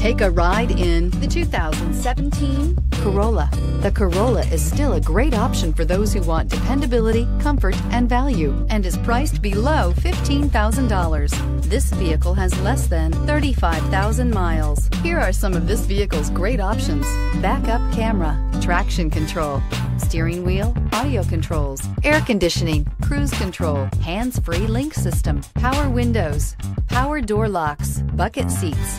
Take a ride in the 2017 Corolla. The Corolla is still a great option for those who want dependability, comfort, and value, and is priced below $15,000. This vehicle has less than 35,000 miles. Here are some of this vehicle's great options: backup camera, traction control, steering wheel audio controls, air conditioning, cruise control, hands-free link system, power windows, power door locks, bucket seats,